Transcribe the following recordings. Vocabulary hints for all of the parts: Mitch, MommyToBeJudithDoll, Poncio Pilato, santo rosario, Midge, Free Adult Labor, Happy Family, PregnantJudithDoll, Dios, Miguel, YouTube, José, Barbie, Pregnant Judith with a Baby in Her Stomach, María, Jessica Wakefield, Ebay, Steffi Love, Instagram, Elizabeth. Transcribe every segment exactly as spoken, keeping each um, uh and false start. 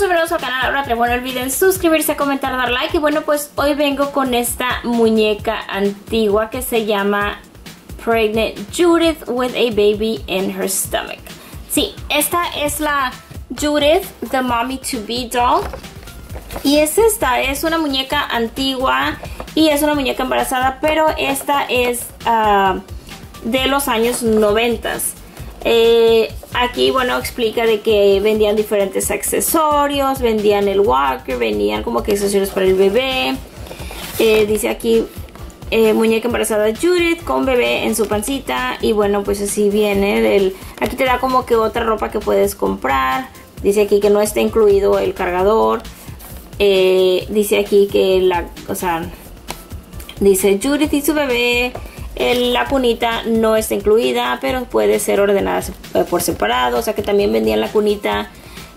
bienvenidos a nuestro canal. Ahora que bueno, no olviden suscribirse, comentar, dar like. Y bueno, pues hoy vengo con esta muñeca antigua que se llama Pregnant Judith with a Baby in Her Stomach. Sí, esta es la Judith, the Mommy to Be Doll. Y es esta, es una muñeca antigua y es una muñeca embarazada, pero esta es uh, de los años noventas. Eh, aquí, bueno, explica de que vendían diferentes accesorios, vendían el walker, vendían como que accesorios para el bebé. Eh, dice aquí, eh, muñeca embarazada Judith con bebé en su pancita. Y bueno, pues así viene. Del, aquí te da como que otra ropa que puedes comprar. Dice aquí que no está incluido el cargador. Eh, dice aquí que la, o sea, dice Judith y su bebé. La cunita no está incluida, pero puede ser ordenada por separado. O sea que también vendían la cunita.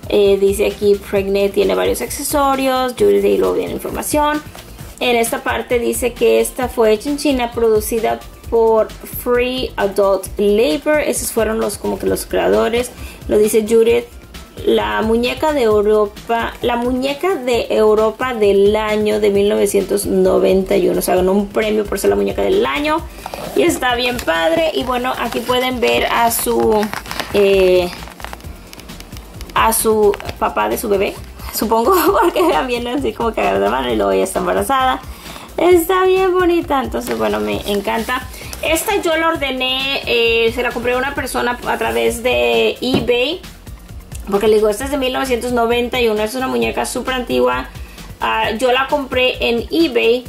Eh, dice aquí, Pregnant tiene varios accesorios. Judith, y luego viene información. En esta parte dice que esta fue hecha en China, producida por Free Adult Labor. Esos fueron los como que los creadores. Lo dice Judith, la muñeca de Europa, la muñeca de Europa del año de mil novecientos noventa y uno. O sea, ganó un premio por ser la muñeca del año. Y está bien padre. Y bueno, aquí pueden ver a su eh, a su papá de su bebé, supongo, porque también así como que agarra la mano y luego ella está embarazada. Está bien bonita. Entonces, bueno, me encanta. Esta yo la ordené, eh, se la compré a una persona a través de eBay, porque le digo, esta es de mil novecientos noventa y uno, es una muñeca súper antigua. Uh, yo la compré en eBay.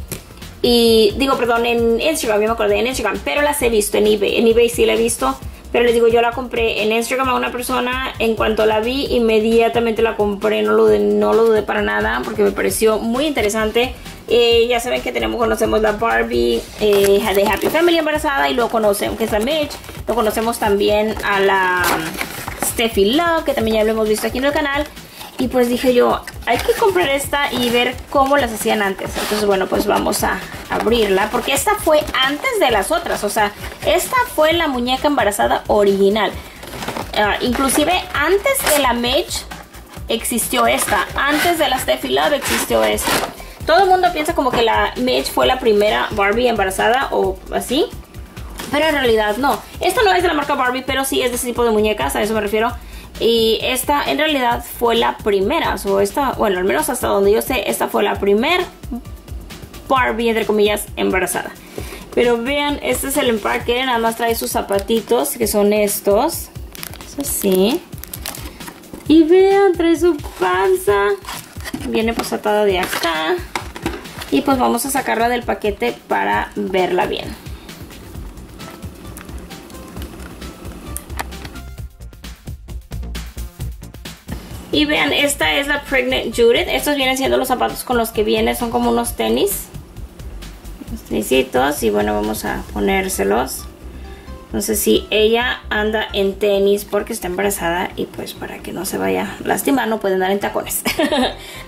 Y digo, perdón, en Instagram, yo me acordé, en Instagram, pero las he visto en eBay. En eBay sí la he visto, pero les digo, yo la compré en Instagram a una persona. En cuanto la vi, inmediatamente la compré, no lo dudé, no lo dudé para nada, porque me pareció muy interesante. Eh, ya saben que tenemos, conocemos la Barbie eh, de Happy Family embarazada, y luego conocemos, que es la Midge, lo conocemos también a la Steffi Love, que también ya lo hemos visto aquí en el canal. Y pues dije yo, hay que comprar esta y ver cómo las hacían antes. Entonces, bueno, pues vamos a abrirla, porque esta fue antes de las otras. O sea, esta fue la muñeca embarazada original. Uh, inclusive antes de la Midge existió esta. Antes de la Steffi Love existió esta. Todo el mundo piensa como que la Midge fue la primera Barbie embarazada o así, pero en realidad no. Esta no es de la marca Barbie, pero sí es de ese tipo de muñecas, a eso me refiero. Y esta en realidad fue la primera, o sea, esta, bueno, al menos hasta donde yo sé, esta fue la primer Barbie, entre comillas, embarazada. Pero vean, este es el empaque, nada más trae sus zapatitos, que son estos, es así. Y vean, trae su panza, viene pues atada de acá. Y pues vamos a sacarla del paquete para verla bien. Y vean, esta es la Pregnant Judith. Estos vienen siendo los zapatos con los que viene. Son como unos tenis. Unos tenisitos. Y bueno, vamos a ponérselos. Entonces, sí, ella anda en tenis porque está embarazada. Y pues para que no se vaya a lastimar, no puede andar en tacones.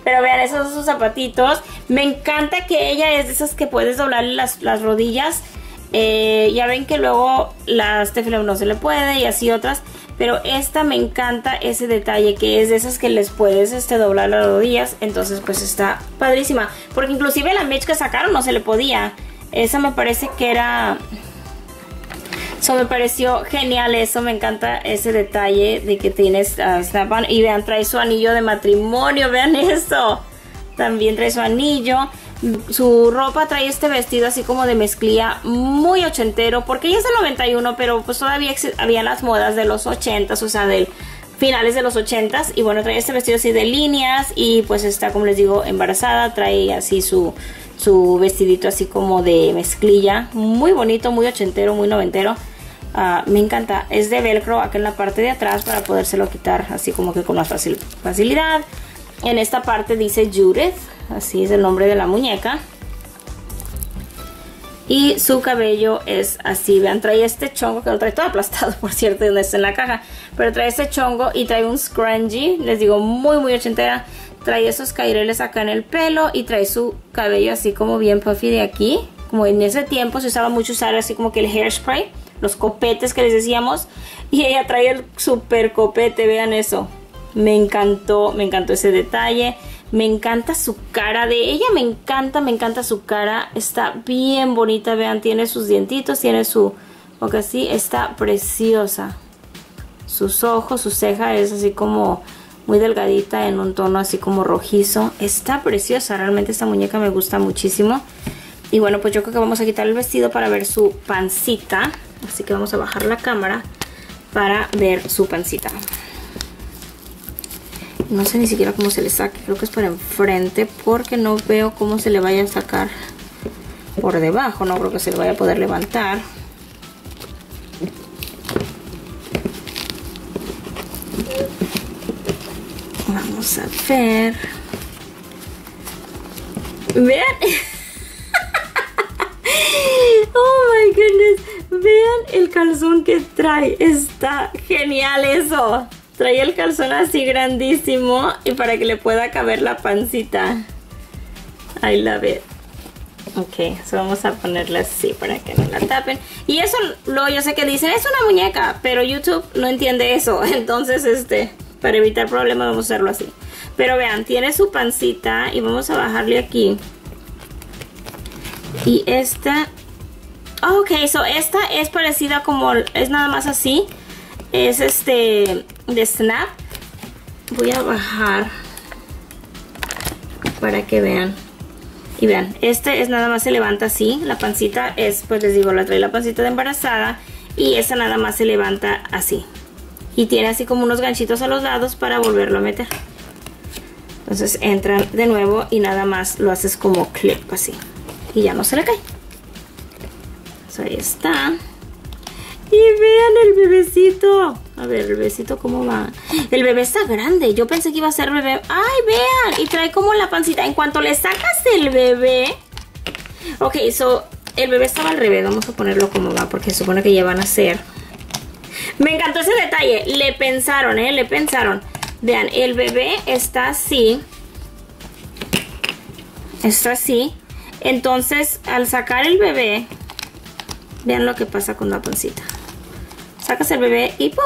Pero vean, esos son sus zapatitos. Me encanta que ella es de esas que puedes doblar las, las rodillas. Eh, ya ven que luego las Steffi Love no se le puede y así otras. Pero esta me encanta ese detalle, que es de esas que les puedes este, doblar las rodillas. Entonces pues está padrísima, porque inclusive la Mitch que sacaron no se le podía. Esa me parece que era... Eso me pareció genial, eso me encanta ese detalle de que tienes uh, snap-on. Y vean, trae su anillo de matrimonio, vean eso. También trae su anillo. Su ropa trae este vestido así como de mezclilla, muy ochentero, porque ella es del noventa y uno, pero pues todavía había las modas de los ochentas, o sea, del finales de los ochentas. Y bueno, trae este vestido así de líneas y pues está, como les digo, embarazada. Trae así su, su vestidito así como de mezclilla, muy bonito, muy ochentero, muy noventero. Uh, me encanta, es de velcro acá en la parte de atrás para podérselo quitar así como que con más facil, facilidad. En esta parte dice Judith, así es el nombre de la muñeca. Y su cabello es así, vean, trae este chongo, que lo trae todo aplastado, por cierto, donde está en la caja. Pero trae este chongo y trae un scrunchie, les digo, muy muy ochentera. Trae esos caireles acá en el pelo y trae su cabello así como bien puffy de aquí. Como en ese tiempo se usaba mucho usar así como que el hairspray, los copetes que les decíamos. Y ella trae el super copete, vean eso. Me encantó, me encantó ese detalle. Me encanta su cara de ella, me encanta, me encanta su cara. Está bien bonita, vean, tiene sus dientitos, tiene su... Ok, sí, está preciosa. Sus ojos, su ceja es así como muy delgadita en un tono así como rojizo. Está preciosa, realmente esta muñeca me gusta muchísimo. Y bueno, pues yo creo que vamos a quitar el vestido para ver su pancita. Así que vamos a bajar la cámara para ver su pancita. No sé ni siquiera cómo se le saque, creo que es por enfrente porque no veo cómo se le vaya a sacar por debajo. No creo que se le vaya a poder levantar. Vamos a ver. Vean. Oh my goodness. Vean el calzón que trae. Está genial eso. Trae el calzón así grandísimo y para que le pueda caber la pancita. I love it. Ok, so vamos a ponerla así para que no la tapen. Y eso, lo, yo sé que dicen, es una muñeca, pero YouTube no entiende eso. Entonces, este, para evitar problemas vamos a hacerlo así. Pero vean, tiene su pancita y vamos a bajarle aquí. Y esta... Ok, so esta es parecida como... Es nada más así. Es este... de snap. Voy a bajar para que vean. Y vean, este es nada más se levanta así. La pancita es, pues les digo, la trae la pancita de embarazada. Y esta nada más se levanta así. Y tiene así como unos ganchitos a los lados para volverlo a meter. Entonces entran de nuevo y nada más lo haces como clip así. Y ya no se le cae. So, ahí está. Y vean el bebecito. A ver, el bebecito cómo va. El bebé está grande. Yo pensé que iba a ser bebé. ¡Ay, vean! Y trae como la pancita. En cuanto le sacas el bebé... Ok, so... El bebé estaba al revés. Vamos a ponerlo como va porque se supone que ya van a ser. Me encantó ese detalle. Le pensaron, ¿eh? Le pensaron. Vean, el bebé está así. Está así. Entonces, al sacar el bebé... Vean lo que pasa con la pancita. Sacas el bebé y ¡pum!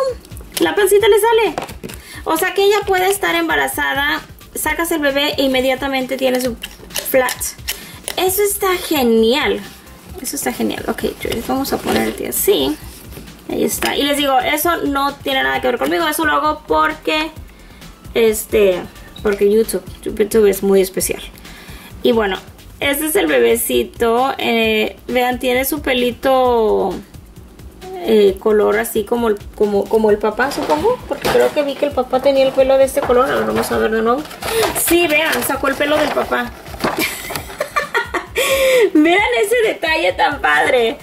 La pancita le sale. O sea que ella puede estar embarazada. Sacas el bebé e inmediatamente tiene su flat. Eso está genial. Eso está genial. Ok, Judith, vamos a ponerte así. Ahí está. Y les digo, eso no tiene nada que ver conmigo. Eso lo hago porque... Este... Porque YouTube. YouTube es muy especial. Y bueno... Este es el bebecito, eh, vean, tiene su pelito eh, color así como el, como, como el papá, supongo, porque creo que vi que el papá tenía el pelo de este color, ahora vamos a ver de nuevo. Sí, vean, sacó el pelo del papá. Vean ese detalle tan padre.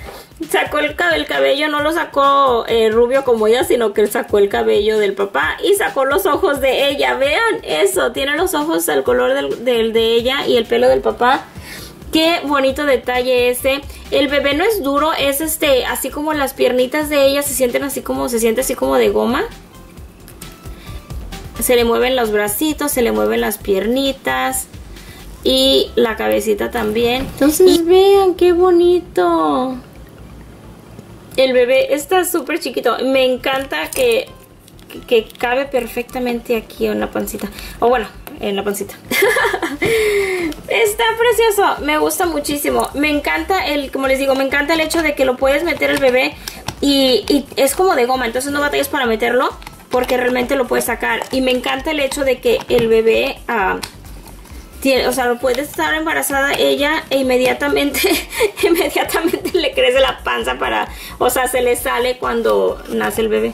Sacó el, el cabello, no lo sacó eh, rubio como ella, sino que sacó el cabello del papá y sacó los ojos de ella. Vean eso, tiene los ojos al color del, del, de ella y el pelo del papá. Qué bonito detalle ese. El bebé no es duro, es este, así como las piernitas de ella se sienten así como, se siente así como de goma. Se le mueven los bracitos, se le mueven las piernitas y la cabecita también. Entonces y vean qué bonito. El bebé está súper chiquito. Me encanta que, que cabe perfectamente aquí en la pancita. O bueno, en la pancita. Está precioso. Me gusta muchísimo. Me encanta el, como les digo, me encanta el hecho de que lo puedes meter el bebé. Y, y es como de goma. Entonces no batallas para meterlo porque realmente lo puedes sacar. Y me encanta el hecho de que el bebé... Uh, O sea, puede estar embarazada ella e inmediatamente, inmediatamente le crece la panza para... O sea, se le sale cuando nace el bebé.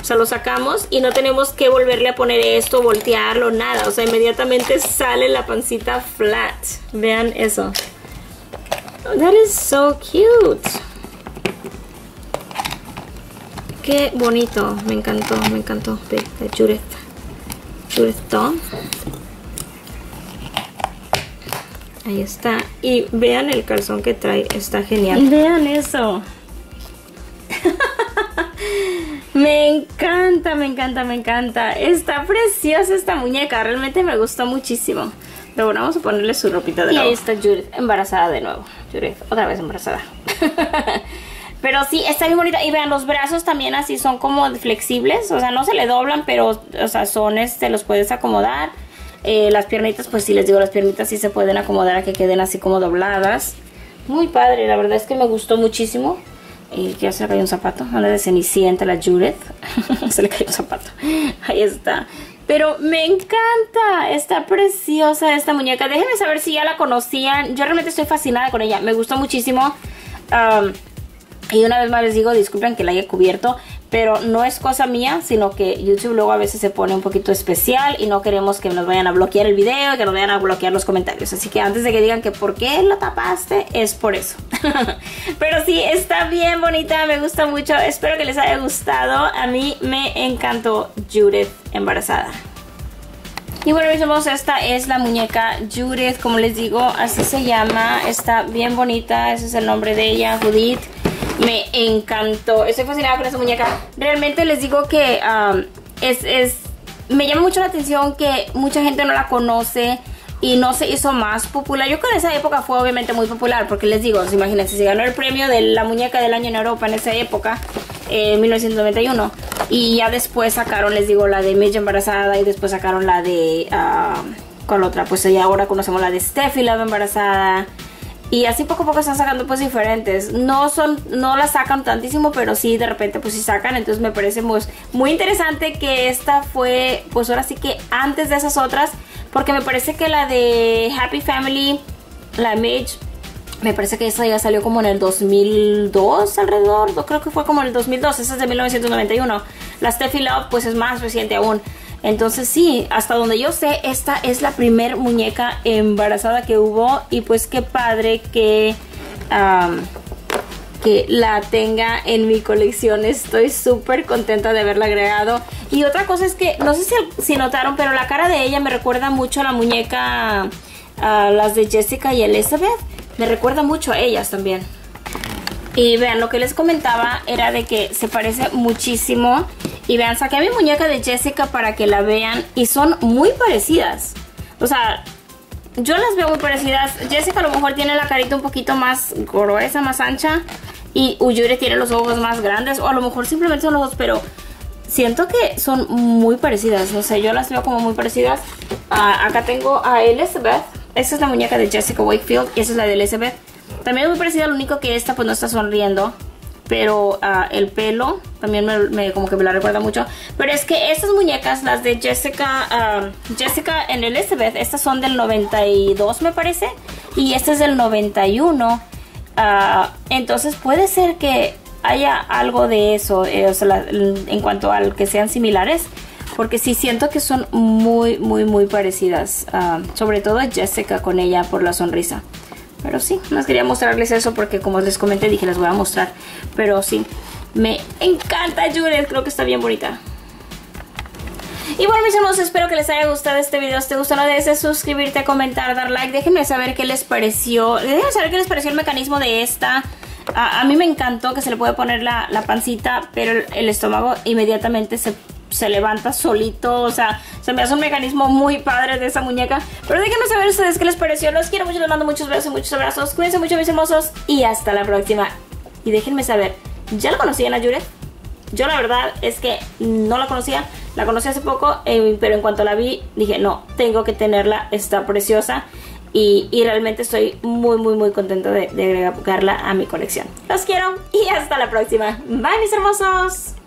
O sea, lo sacamos y no tenemos que volverle a poner esto, voltearlo, nada. O sea, inmediatamente sale la pancita flat. Vean eso. Oh, that is so cute. Qué bonito. Me encantó, me encantó. Ve, Judith. Judith Tom. Ahí está. Y vean el calzón que trae. Está genial. Vean eso. Me encanta, me encanta, me encanta. Está preciosa esta muñeca. Realmente me gustó muchísimo. Pero bueno, vamos a ponerle su ropita de nuevo. Y ahí está Judith embarazada de nuevo. Judith, otra vez embarazada. Pero sí, está bien bonita. Y vean, los brazos también así son como flexibles. O sea, no se le doblan, pero, o sea, son, este, los puedes acomodar. Eh, las piernitas, pues sí, les digo, las piernitas sí se pueden acomodar a que queden así como dobladas. Muy padre, la verdad es que me gustó muchísimo. Y ya se le cayó un zapato. Habla de Cenicienta, la Judith. Se le cayó un zapato. Ahí está. Pero me encanta. Está preciosa esta muñeca. Déjenme saber si ya la conocían. Yo realmente estoy fascinada con ella. Me gustó muchísimo. Um, y una vez más les digo, disculpen que la haya cubierto. Pero no es cosa mía, sino que YouTube luego a veces se pone un poquito especial y no queremos que nos vayan a bloquear el video y que nos vayan a bloquear los comentarios. Así que antes de que digan que por qué lo tapaste, es por eso. Pero sí, está bien bonita, me gusta mucho. Espero que les haya gustado. A mí me encantó Judith embarazada. Y bueno, mis amigos, esta es la muñeca Judith, como les digo, así se llama. Está bien bonita, ese es el nombre de ella, Judith. Me encantó, estoy fascinada con esta muñeca. Realmente les digo que um, es, es, me llama mucho la atención que mucha gente no la conoce y no se hizo más popular. Yo creo que en esa época fue obviamente muy popular, porque les digo, imagínense, se ganó el premio de la muñeca del año en Europa en esa época, en eh, mil novecientos noventa y uno. Y ya después sacaron, les digo, la de Midge embarazada, y después sacaron la de, uh, ¿cuál otra? Pues ya ahora conocemos la de Steffi Love embarazada. Y así poco a poco están sacando pues diferentes. No son, no las sacan tantísimo, pero sí de repente pues sí sacan. Entonces me parece muy, muy interesante que esta fue pues ahora sí que antes de esas otras. Porque me parece que la de Happy Family, la Midge, me parece que esa ya salió como en el dos mil dos alrededor. Yo creo que fue como en el dos mil dos, esa es de mil novecientos noventa y uno. La Steffi Love pues es más reciente aún. Entonces sí, hasta donde yo sé, esta es la primer muñeca embarazada que hubo. Y pues qué padre que, um, que la tenga en mi colección. Estoy súper contenta de haberla agregado. Y otra cosa es que, no sé si, si notaron, pero la cara de ella me recuerda mucho a la muñeca, a las de Jessica y Elizabeth. Me recuerda mucho a ellas también. Y vean, lo que les comentaba era de que se parece muchísimo. Y vean, saqué mi muñeca de Jessica para que la vean. Y son muy parecidas. O sea, yo las veo muy parecidas. Jessica a lo mejor tiene la carita un poquito más gruesa, más ancha. Y Judith tiene los ojos más grandes. O a lo mejor simplemente son los ojos. Pero siento que son muy parecidas. No sé, yo las veo como muy parecidas. Uh, acá tengo a Elizabeth. Esta es la muñeca de Jessica Wakefield. Y esta es la de Elizabeth. También es muy parecida, lo único que esta pues no está sonriendo. Pero uh, el pelo también me, me, como que me la recuerda mucho. Pero es que estas muñecas, las de Jessica, uh, Jessica and Elizabeth, estas son del noventa y dos me parece. Y esta es del noventa y uno. Uh, entonces puede ser que haya algo de eso, eh, o sea, la, en cuanto al que sean similares. Porque sí siento que son muy, muy, muy parecidas. Uh, sobre todo Jessica con ella por la sonrisa. Pero sí, les quería mostrarles eso porque como les comenté, dije, les voy a mostrar. Pero sí, me encanta Judith, creo que está bien bonita. Y bueno, mis hermanos, espero que les haya gustado este video. Si te gustó, no dejes de suscribirte, comentar, dar like. Déjenme saber qué les pareció. Déjenme saber qué les pareció el mecanismo de esta. A, a mí me encantó que se le puede poner la, la pancita, pero el, el estómago inmediatamente se... se levanta solito, o sea, se me hace un mecanismo muy padre de esa muñeca. Pero déjenme saber ustedes qué les pareció. Los quiero mucho, les mando muchos besos y muchos abrazos. Cuídense mucho, mis hermosos, y hasta la próxima. Y déjenme saber, ¿ya la conocían a Judith? Yo la verdad es que no la conocía, la conocí hace poco, eh, pero en cuanto la vi, dije, no, tengo que tenerla, está preciosa. Y, y realmente estoy muy, muy, muy contenta de, de agregarla a mi colección. Los quiero y hasta la próxima. Bye, mis hermosos.